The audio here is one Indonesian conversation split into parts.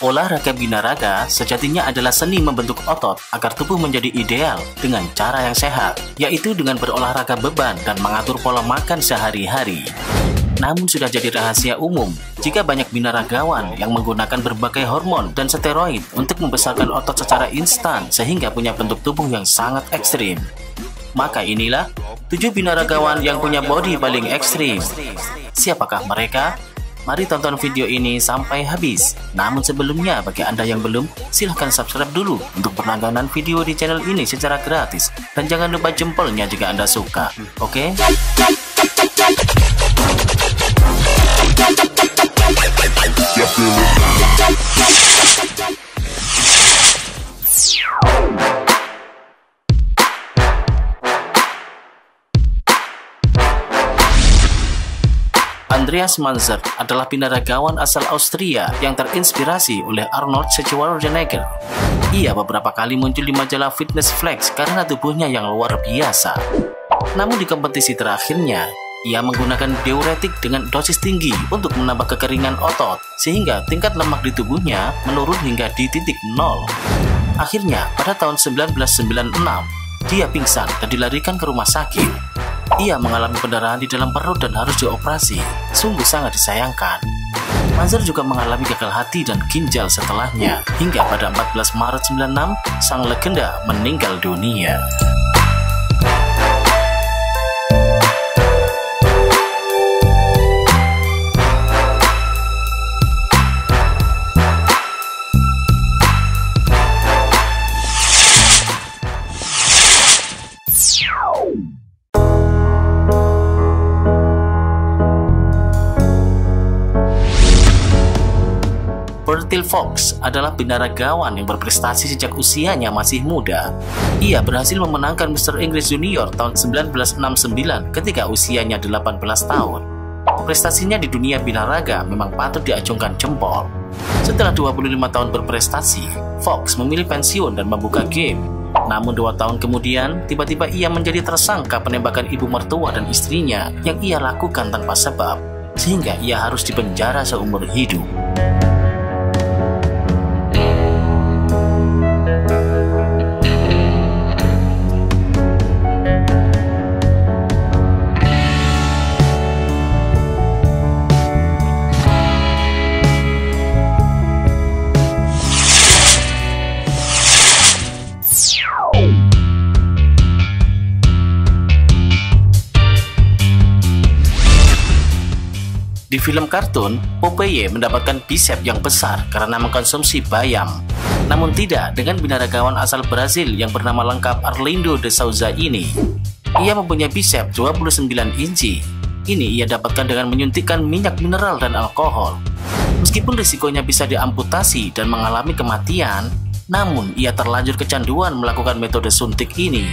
Olahraga binaraga sejatinya adalah seni membentuk otot agar tubuh menjadi ideal dengan cara yang sehat, yaitu dengan berolahraga beban dan mengatur pola makan sehari-hari. Namun sudah jadi rahasia umum jika banyak binaragawan yang menggunakan berbagai hormon dan steroid untuk membesarkan otot secara instan sehingga punya bentuk tubuh yang sangat ekstrim. Maka inilah 7 binaragawan yang punya body paling ekstrim. Siapakah mereka? Mari tonton video ini sampai habis. Namun sebelumnya, bagi Anda yang belum, silahkan subscribe dulu untuk penontonan video di channel ini secara gratis. Dan jangan lupa jempolnya jika Anda suka. Oke? Andreas Manzer adalah binaragawan asal Austria yang terinspirasi oleh Arnold Schwarzenegger. Ia beberapa kali muncul di majalah Fitness Flex karena tubuhnya yang luar biasa. Namun di kompetisi terakhirnya, ia menggunakan diuretik dengan dosis tinggi untuk menambah kekeringan otot sehingga tingkat lemak di tubuhnya menurun hingga di titik nol. Akhirnya, pada tahun 1996, dia pingsan dan dilarikan ke rumah sakit. Ia mengalami pendarahan di dalam perut dan harus dioperasi. Sungguh sangat disayangkan. Manzer juga mengalami gagal hati dan ginjal setelahnya. Hingga pada 14 Maret 96, sang legenda meninggal dunia. Til Fox adalah binaragawan yang berprestasi sejak usianya masih muda. Ia berhasil memenangkan Mr. Inggris Junior tahun 1969 ketika usianya 18 tahun. Prestasinya di dunia binaraga memang patut diacungkan jempol. Setelah 25 tahun berprestasi, Fox memilih pensiun dan membuka game. Namun 2 tahun kemudian, tiba-tiba ia menjadi tersangka penembakan ibu mertua dan istrinya yang ia lakukan tanpa sebab, sehingga ia harus dipenjara seumur hidup. Di film kartun, Popeye mendapatkan bisep yang besar karena mengkonsumsi bayam. Namun tidak dengan binaragawan asal Brazil yang bernama lengkap Arlindo de Souza ini. Ia mempunyai bisep 29 inci. Ini ia dapatkan dengan menyuntikkan minyak mineral dan alkohol. Meskipun risikonya bisa diamputasi dan mengalami kematian, namun ia terlanjur kecanduan melakukan metode suntik ini.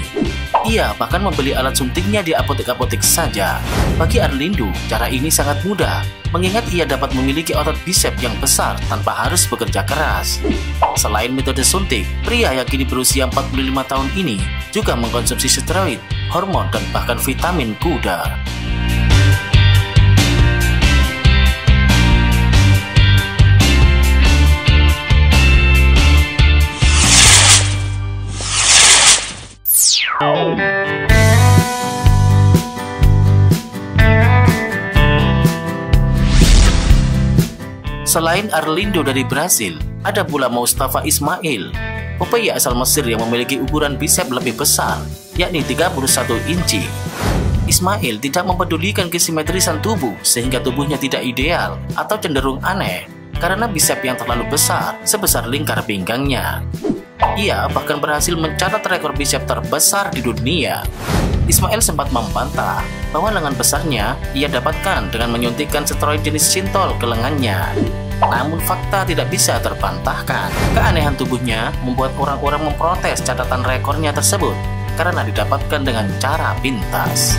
Ia bahkan membeli alat suntiknya di apotek-apotek saja. Bagi Arlindo, cara ini sangat mudah, mengingat ia dapat memiliki otot bisep yang besar tanpa harus bekerja keras. Selain metode suntik, pria yang kini berusia 45 tahun ini juga mengkonsumsi steroid, hormon, dan bahkan vitamin kuda. Selain Arlindo dari Brasil, ada pula Mustafa Ismail, Popeye asal Mesir yang memiliki ukuran bisep lebih besar, yakni 31 inci. Ismail tidak mempedulikan kesimetrisan tubuh sehingga tubuhnya tidak ideal atau cenderung aneh karena bisep yang terlalu besar sebesar lingkar pinggangnya. Ia bahkan berhasil mencatat rekor bisep terbesar di dunia. Ismail sempat membantah bahwa lengan besarnya ia dapatkan dengan menyuntikkan steroid jenis sintol ke lengannya. Namun fakta tidak bisa terbantahkan. Keanehan tubuhnya membuat orang-orang memprotes catatan rekornya tersebut karena didapatkan dengan cara pintas.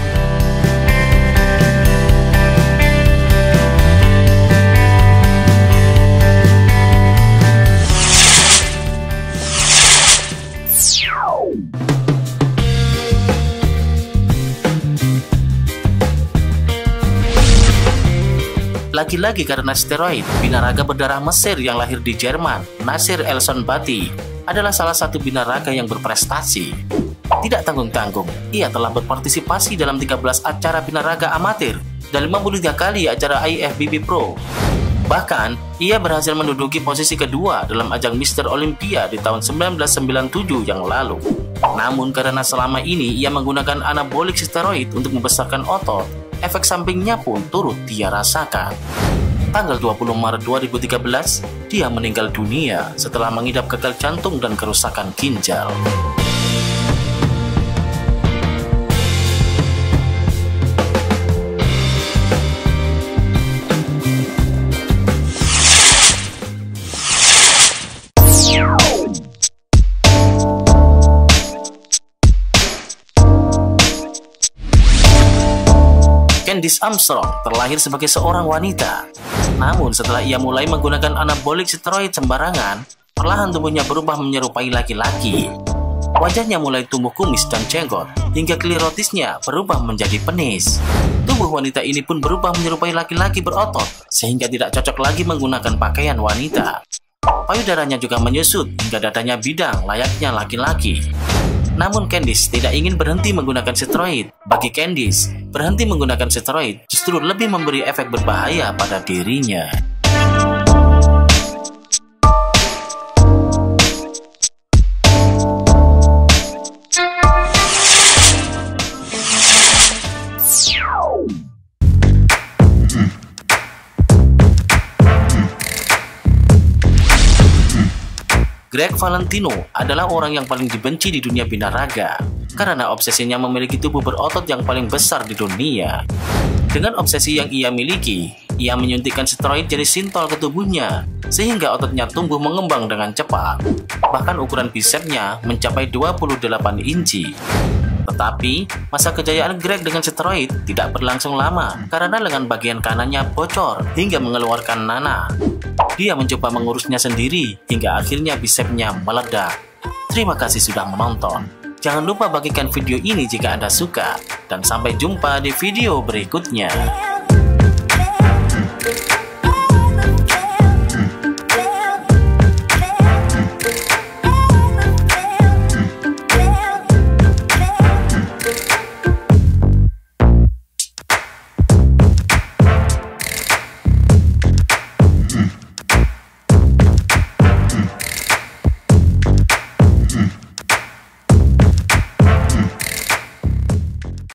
lagi-lagi karena steroid. Binaraga berdarah Mesir yang lahir di Jerman, Nasir Elsonbati, adalah salah satu binaraga yang berprestasi. Tidak tanggung-tanggung, ia telah berpartisipasi dalam 13 acara binaraga amatir dan 53 kali acara IFBB Pro. Bahkan, ia berhasil menduduki posisi kedua dalam ajang Mr. Olympia di tahun 1997 yang lalu. Namun karena selama ini ia menggunakan anabolik steroid untuk membesarkan otot, efek sampingnya pun turut dia rasakan. Tanggal 20 Maret 2013, dia meninggal dunia setelah mengidap gagal jantung dan kerusakan ginjal. Candice Armstrong terlahir sebagai seorang wanita. Namun setelah ia mulai menggunakan anabolik steroid sembarangan, perlahan tubuhnya berubah menyerupai laki-laki. Wajahnya mulai tumbuh kumis dan jenggot, hingga klirotisnya berubah menjadi penis. Tubuh wanita ini pun berubah menyerupai laki-laki berotot, sehingga tidak cocok lagi menggunakan pakaian wanita. Payudaranya juga menyusut, hingga dadanya bidang layaknya laki-laki. Namun Candice tidak ingin berhenti menggunakan steroid. Bagi Candice, berhenti menggunakan steroid justru lebih memberi efek berbahaya pada dirinya. Greg Valentino adalah orang yang paling dibenci di dunia binaraga karena obsesinya memiliki tubuh berotot yang paling besar di dunia. Dengan obsesi yang ia miliki, ia menyuntikkan steroid jenis sintol ke tubuhnya sehingga ototnya tumbuh mengembang dengan cepat. Bahkan ukuran bisepsnya mencapai 28 inci. Tetapi, masa kejayaan Greg dengan steroid tidak berlangsung lama karena lengan bagian kanannya bocor hingga mengeluarkan nanah. Dia mencoba mengurusnya sendiri hingga akhirnya bisepnya meledak. Terima kasih sudah menonton. Jangan lupa bagikan video ini jika Anda suka. Dan sampai jumpa di video berikutnya.